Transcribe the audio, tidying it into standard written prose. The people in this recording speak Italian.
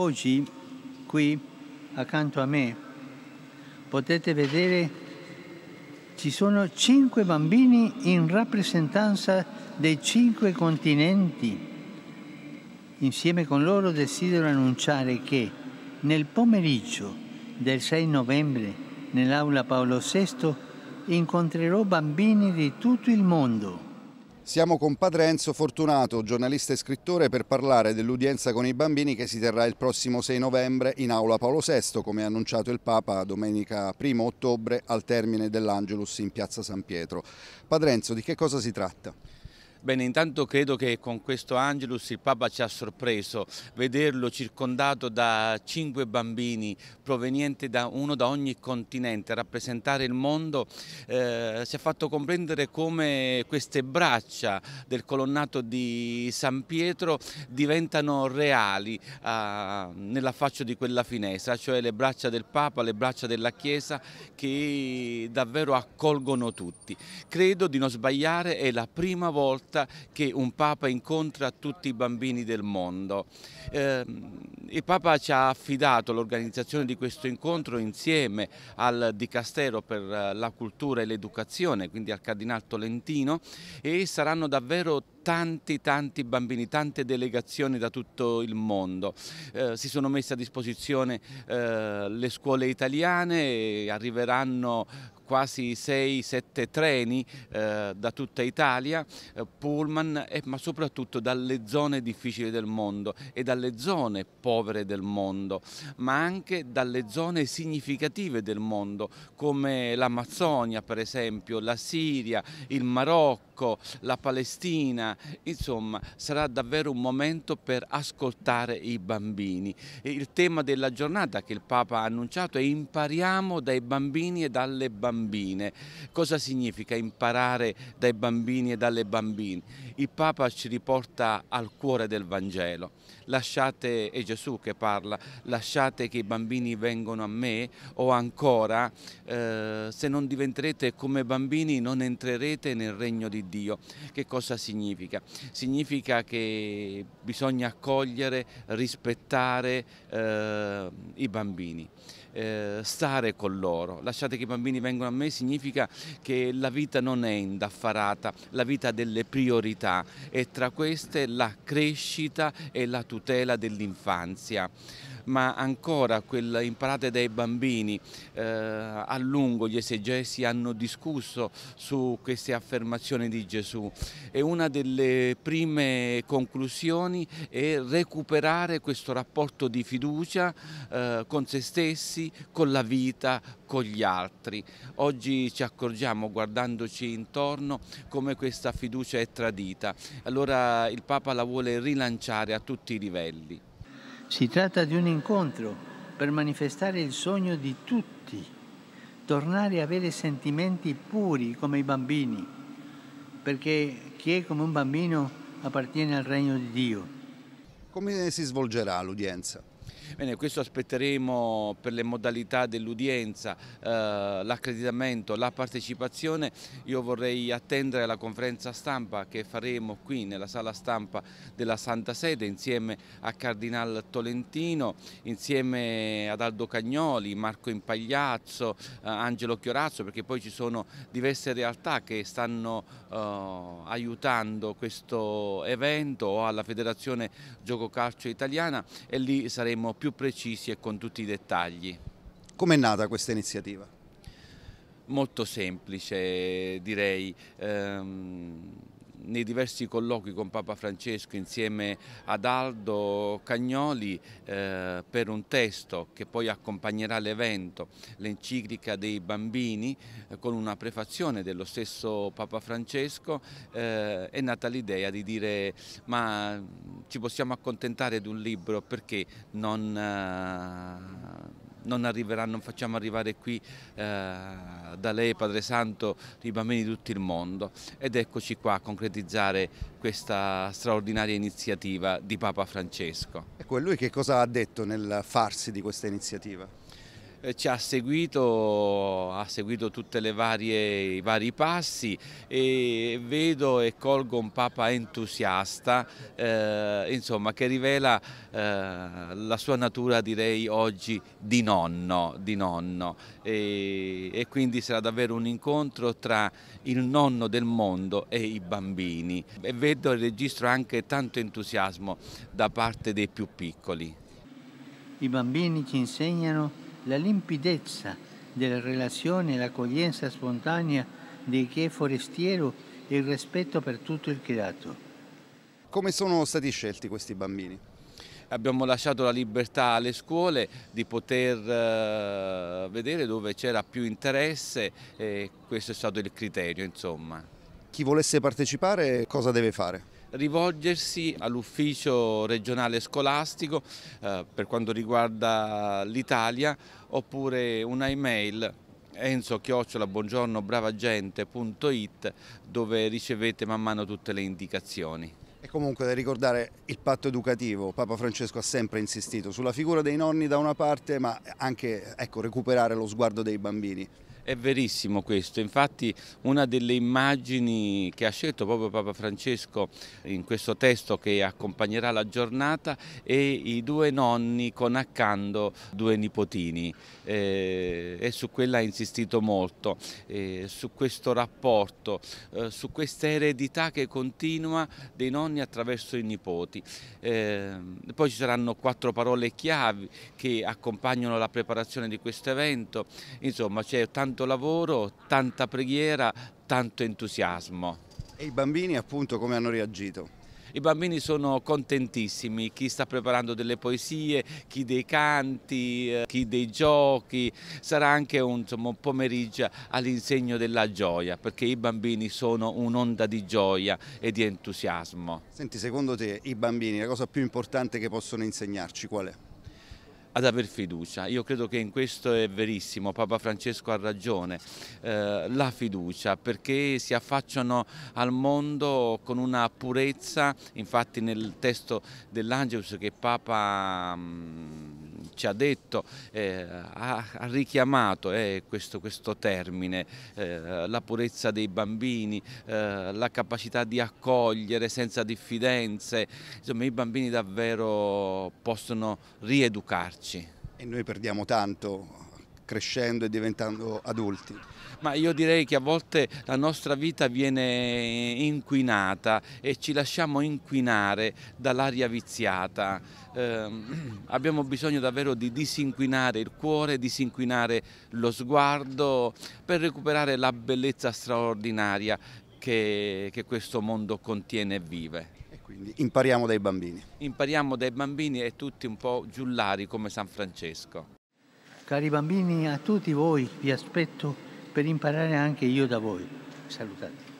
Oggi, qui, accanto a me, potete vedere, ci sono 5 bambini in rappresentanza dei 5 continenti. Insieme con loro desidero annunciare che nel pomeriggio del 6 novembre, nell'Aula Paolo VI, incontrerò bambini di tutto il mondo. Siamo con Padre Enzo Fortunato, giornalista e scrittore, per parlare dell'udienza con i bambini che si terrà il prossimo 6 novembre in Aula Paolo VI, come ha annunciato il Papa domenica 1 ottobre al termine dell'Angelus in Piazza San Pietro. Padre Enzo, di che cosa si tratta? Bene, intanto credo che con questo Angelus il Papa ci ha sorpreso, vederlo circondato da 5 bambini provenienti da uno da ogni continente, rappresentare il mondo, ci ha fatto comprendere come queste braccia del colonnato di San Pietro diventano reali nell'affaccio di quella finestra, cioè le braccia del Papa, le braccia della Chiesa che davvero accolgono tutti. Credo di non sbagliare, è la prima volta che un Papa incontra tutti i bambini del mondo. Il Papa ci ha affidato l'organizzazione di questo incontro insieme al Dicastero per la cultura e l'educazione, quindi al Cardinal Tolentino, e saranno davvero tanti bambini, tante delegazioni da tutto il mondo. Si sono messe a disposizione le scuole italiane e arriveranno quasi 6-7 treni da tutta Italia, pullman, ma soprattutto dalle zone difficili del mondo e dalle zone povere del mondo, ma anche dalle zone significative del mondo, come l'Amazzonia per esempio, la Siria, il Marocco, la Palestina. Insomma, sarà davvero un momento per ascoltare i bambini. E il tema della giornata che il Papa ha annunciato è impariamo dai bambini e dalle bambine. Cosa significa imparare dai bambini e dalle bambine? Il Papa ci riporta al cuore del Vangelo. Lasciate, è Gesù che parla, lasciate che i bambini vengano a me, o ancora se non diventerete come bambini non entrerete nel regno di Dio. Che cosa significa? Significa che bisogna accogliere, rispettare i bambini, stare con loro. Lasciate che i bambini vengano a me significa che la vita non è indaffarata, la vita ha delle priorità, e tra queste la crescita e la tutela dell'infanzia. Ma ancora, quel imparate dai bambini, a lungo gli esegesi hanno discusso su queste affermazioni di Gesù, e una delle prime conclusioni è recuperare questo rapporto di fiducia con se stessi, con la vita, con gli altri. Oggi ci accorgiamo, guardandoci intorno, come questa fiducia è tradita. Allora il Papa la vuole rilanciare a tutti i livelli. Si tratta di un incontro per manifestare il sogno di tutti, tornare a avere sentimenti puri come i bambini, perché chi è come un bambino appartiene al regno di Dio. Come si svolgerà l'udienza? Bene, questo aspetteremo per le modalità dell'udienza, l'accreditamento, la partecipazione. Io vorrei attendere la conferenza stampa che faremo qui nella sala stampa della Santa Sede insieme a Cardinal Tolentino, insieme ad Aldo Cagnoli, Marco Impagliazzo, Angelo Chiorazzo, perché poi ci sono diverse realtà che stanno aiutando questo evento, o alla Federazione Gioco Calcio Italiana, e lì saremo più precisi e con tutti i dettagli. Com'è nata questa iniziativa? Molto semplice, direi. Nei diversi colloqui con Papa Francesco insieme ad Aldo Cagnoli per un testo che poi accompagnerà l'evento, l'enciclica dei bambini, con una prefazione dello stesso Papa Francesco, è nata l'idea di dire: ma ci possiamo accontentare di un libro, perché non facciamo arrivare qui da lei, Padre Santo, i bambini di tutto il mondo. Ed eccoci qua a concretizzare questa straordinaria iniziativa di Papa Francesco. Ecco, e lui che cosa ha detto nel farsi di questa iniziativa? ci ha seguito tutti i vari passi, e vedo e colgo un Papa entusiasta, insomma, che rivela la sua natura, direi oggi, di nonno. E quindi sarà davvero un incontro tra il nonno del mondo e i bambini. E vedo e registro anche tanto entusiasmo da parte dei più piccoli. I bambini ci insegnano la limpidezza della relazione, l'accoglienza spontanea di chi è forestiero e il rispetto per tutto il creato. Come sono stati scelti questi bambini? Abbiamo lasciato la libertà alle scuole di poter vedere dove c'era più interesse, e questo è stato il criterio, insomma. Chi volesse partecipare cosa deve fare? Rivolgersi all'ufficio regionale scolastico per quanto riguarda l'Italia, oppure una email enzo@buongiornobravagente.it, dove ricevete man mano tutte le indicazioni. E comunque da ricordare il patto educativo. Papa Francesco ha sempre insistito sulla figura dei nonni da una parte, ma anche, ecco, recuperare lo sguardo dei bambini. È verissimo questo, infatti una delle immagini che ha scelto proprio Papa Francesco in questo testo che accompagnerà la giornata è i due nonni con accanto due nipotini, e su quella ha insistito molto, su questo rapporto, su questa eredità che continua dei nonni attraverso i nipoti. Poi ci saranno 4 parole chiave che accompagnano la preparazione di questo evento, insomma c'è tanto lavoro, tanta preghiera, tanto entusiasmo. E i bambini, appunto, come hanno reagito? I bambini sono contentissimi, chi sta preparando delle poesie, chi dei canti, chi dei giochi. Sarà anche un pomeriggio all'insegno della gioia, perché i bambini sono un'onda di gioia e di entusiasmo. Senti, secondo te i bambini, la cosa più importante che possono insegnarci qual è? Ad aver fiducia. Io credo che in questo è verissimo, Papa Francesco ha ragione, la fiducia, perché si affacciano al mondo con una purezza. Infatti nel testo dell'Angelus che Papa ci ha detto, ha richiamato questo termine, la purezza dei bambini, la capacità di accogliere senza diffidenze. Insomma, i bambini davvero possono rieducarci. E noi perdiamo tanto crescendo e diventando adulti. Ma io direi che a volte la nostra vita viene inquinata e ci lasciamo inquinare dall'aria viziata. Abbiamo bisogno davvero di disinquinare il cuore, disinquinare lo sguardo per recuperare la bellezza straordinaria che questo mondo contiene e vive. E quindi impariamo dai bambini. Impariamo dai bambini, e tutti un po' giullari come San Francesco. Cari bambini, a tutti voi vi aspetto per imparare anche io da voi. Salutate.